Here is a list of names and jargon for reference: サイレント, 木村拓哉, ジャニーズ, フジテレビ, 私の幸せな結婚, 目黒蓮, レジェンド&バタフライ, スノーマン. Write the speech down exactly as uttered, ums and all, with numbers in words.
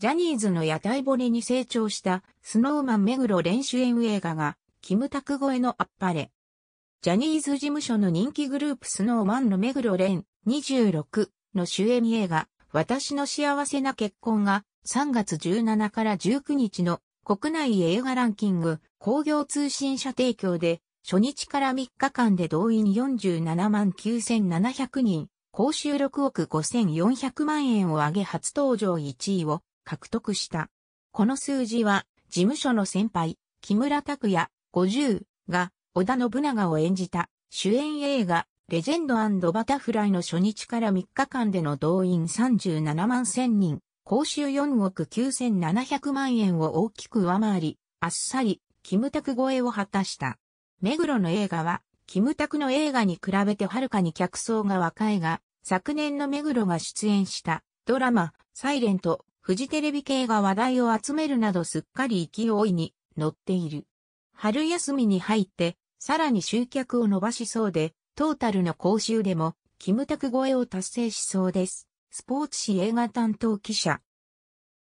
ジャニーズの屋台骨に成長したスノーマン目黒蓮主演映画がキムタク越えのあっぱれ。ジャニーズ事務所の人気グループスノーマンの目黒蓮にじゅうろくの主演映画私の幸せな結婚がさんがつじゅうななからじゅうくにちの国内映画ランキング興行通信社提供で初日からみっかかんで動員よんじゅうななまんきゅうせんななひゃくにん、公衆ろくおくごせんよんひゃくまんえんを上げ初登場いちいを獲得した。この数字は事務所の先輩、木村拓哉ごじゅうが織田信長を演じた主演映画レジェンド&バタフライの初日からみっかかんでの動員さんじゅうななまんせんにん、公衆よんおくきゅうせんななひゃくまんえんを大きく上回り、あっさりキムタク超えを果たした。目黒の映画は、キムタクの映画に比べてはるかに客層が若いが、昨年の目黒が出演したドラマ、サイレント、フジテレビ系が話題を集めるなどすっかり勢いに乗っている。春休みに入って、さらに集客を伸ばしそうで、トータルの公衆でも、キムタク超えを達成しそうです。スポーツ紙映画担当記者、